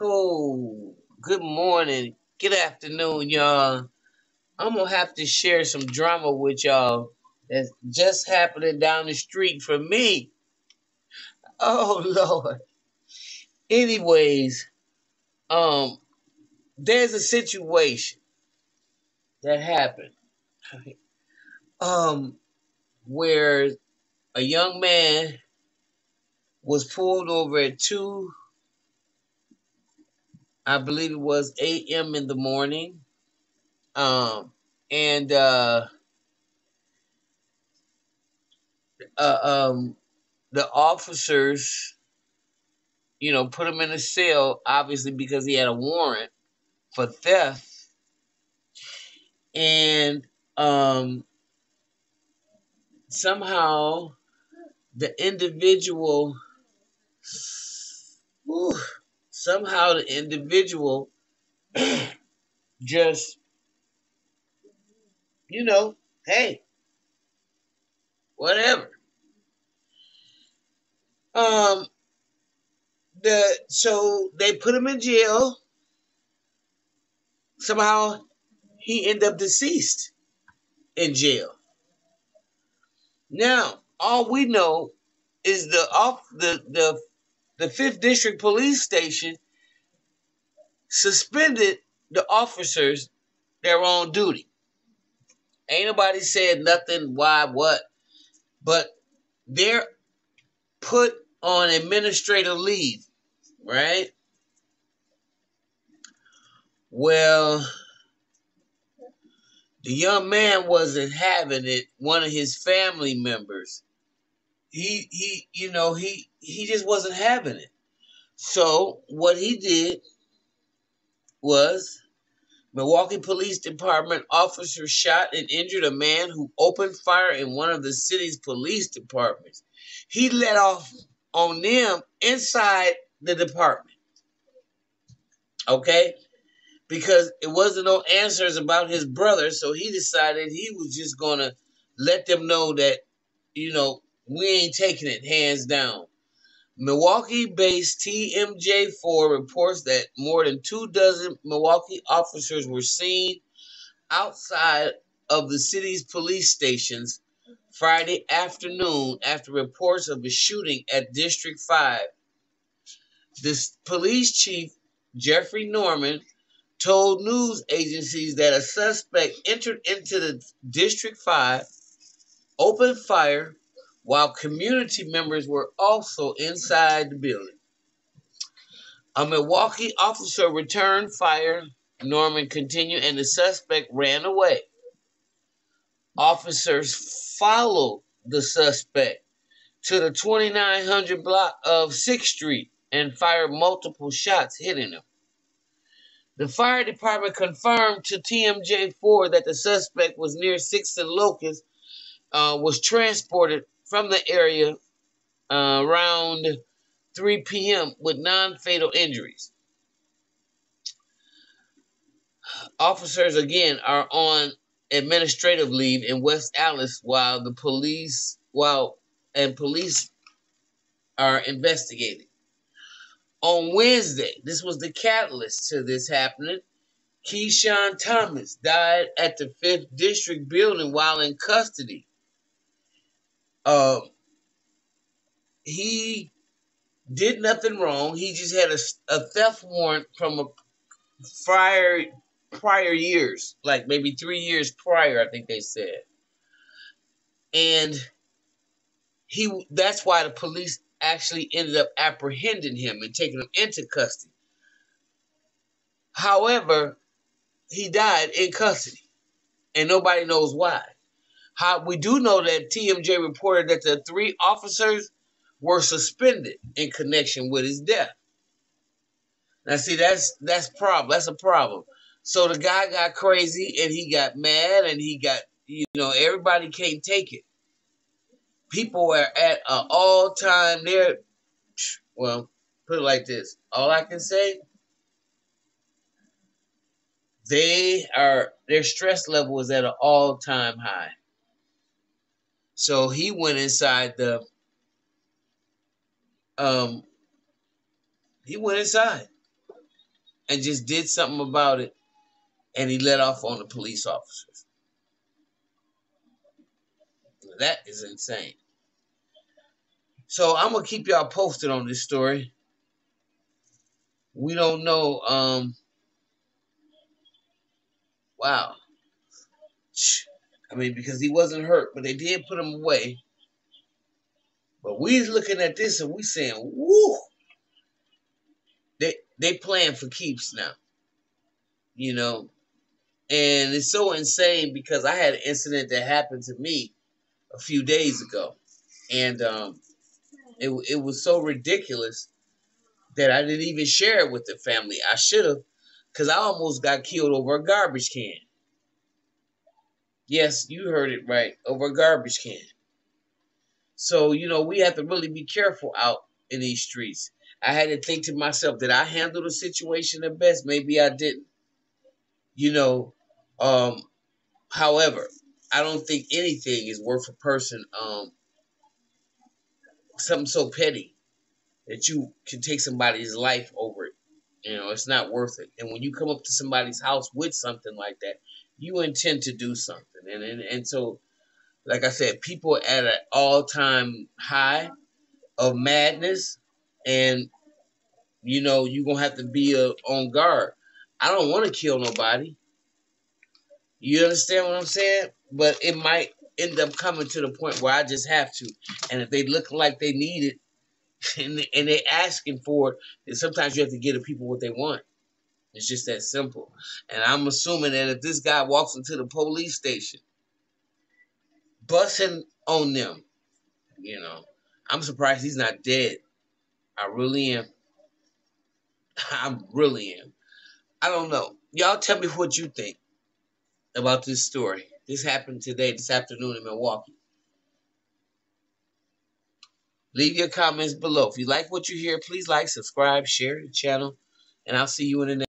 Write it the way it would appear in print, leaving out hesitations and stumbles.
Oh, good morning. Good afternoon, y'all. I'm going to have to share some drama with y'all that's just happening down the street from me. Oh, Lord. Anyways, there's a situation that happened where a young man was pulled over at 2, I believe it was a.m. in the morning. The officers, you know, put him in a cell, obviously because he had a warrant for theft. And somehow the individual just, you know, hey, whatever. So they put him in jail. Somehow he ended up deceased in jail. Now, all we know is the 5th District Police Station suspended the officers that were on duty. Ain't nobody said nothing, why, what. But they're put on administrative leave, right? Well, the young man wasn't having it. One of his family members, he just wasn't having it. So what he did was, Milwaukee Police Department officers shot and injured a man who opened fire in one of the city's police departments. He let off on them inside the department. Okay? Because it wasn't no answers about his brother, so he decided he was just going to let them know that, you know, we ain't taking it, hands down. Milwaukee-based TMJ4 reports that more than 24 Milwaukee officers were seen outside of the city's police stations Friday afternoon after reports of a shooting at District 5. The police chief, Jeffrey Norman, told news agencies that a suspect entered into the District 5, opened fire, while community members were also inside the building. A Milwaukee officer returned fire, Norman continued, and the suspect ran away. Officers followed the suspect to the 2900 block of 6th Street and fired multiple shots, hitting him. The fire department confirmed to TMJ4 that the suspect was near 6th and Locust, was transported from the area around 3 p.m. with non-fatal injuries. Officers, again, are on administrative leave in West Allis while the police are investigating. On Wednesday, this was the catalyst to this happening. Keyshawn Thomas died at the 5th District building while in custody. He did nothing wrong. He just had a theft warrant from a prior years, like maybe 3 years prior, I think they said. And that's why the police actually ended up apprehending him and taking him into custody. However, he died in custody, and nobody knows why. We do know that TMJ reported that the 3 officers were suspended in connection with his death. Now, see, that's a problem. So the guy got crazy, and he got mad, and he got, you know, everybody can't take it. People are at an all-time there. Well, put it like this. All I can say, their stress level is at an all-time high. So he went inside the He went inside and just did something about it, and he let off on the police officers. That is insane. So I'm going to keep y'all posted on this story. We don't know. Wow. I mean, because he wasn't hurt, but they did put him away. But we're looking at this and we saying, woo! They playing for keeps now. You know? And it's so insane because I had an incident that happened to me a few days ago. And it was so ridiculous that I didn't even share it with the family. I should have, because I almost got killed over a garbage can. Yes, you heard it right, over a garbage can. So, you know, we have to really be careful out in these streets. I had to think to myself, did I handle the situation the best? Maybe I didn't. You know, however, I don't think anything is worth a person, something so petty that you can take somebody's life over it. You know, it's not worth it. And when you come up to somebody's house with something like that, you intend to do something. And so, like I said, people at an all-time high of madness, and, you know, you're going to have to be on guard. I don't want to kill nobody. You understand what I'm saying? But it might end up coming to the point where I just have to. And if they look like they need it, and they asking for it, and sometimes you have to give the people what they want. It's just that simple. And I'm assuming that if this guy walks into the police station, bussing on them, you know, I'm surprised he's not dead. I really am. I don't know. Y'all tell me what you think about this story. This happened today, this afternoon in Milwaukee. Leave your comments below. If you like what you hear, please like, subscribe, share the channel, and I'll see you in the next video.